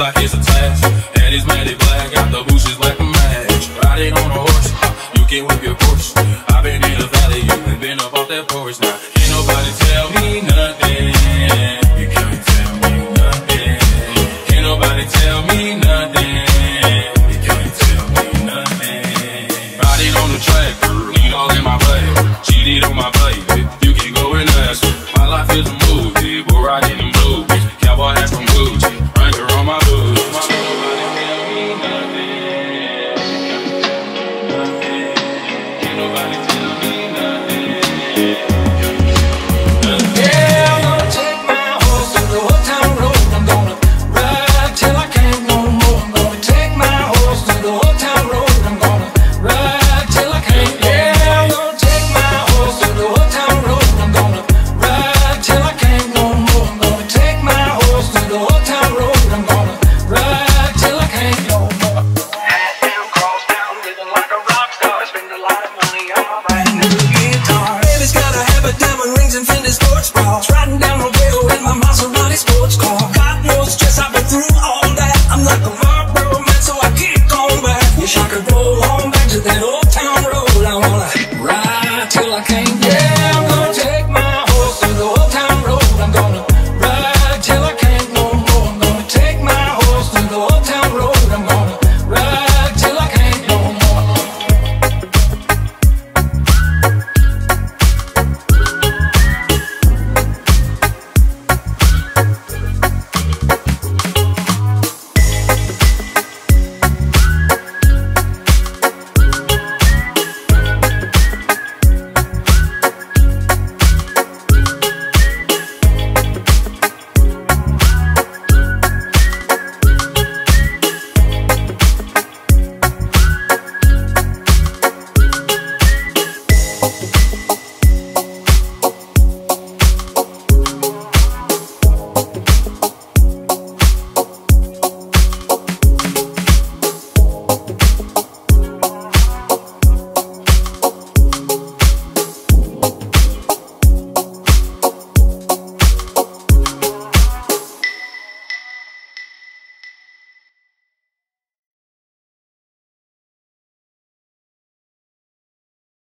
like it's a test. And he's mainly black, got the bushes like a match. Riding on a horse, you can whip your Porsche. I've been in the valley, you've been up off that porch. Now can't nobody tell me nothing. You can't tell me nothing. Can't nobody tell me nothing. You can't tell me nothing. Riding on the track, lean all in my blade. Cheated on my baby, you can go and ask her. My life is a movie, we're riding in blue. Cowboy hat from Gucci, Ranger on my boots. Nobody tell me nothing. Can't nobody tell me nothing. Yeah, I'm gonna take my horse to the Old Town Road. I'm gonna ride till I can't no more. I'm gonna take my horse to the Old Town Road. I'm gonna ride till I can't no more. Yeah, I'm gonna take my horse to the Old Town Road. I'm gonna ride till I can't no more. I'm gonna take my horse to the Old Town Road. I'm gonna ride till I can't no more. Hat down, cross down, living like a rock star. Spend a lot of money on my brand new guitar. Baby's got a habit, diamond rings and Fendi sports bras. Riding down the rail in my Maserati sports car.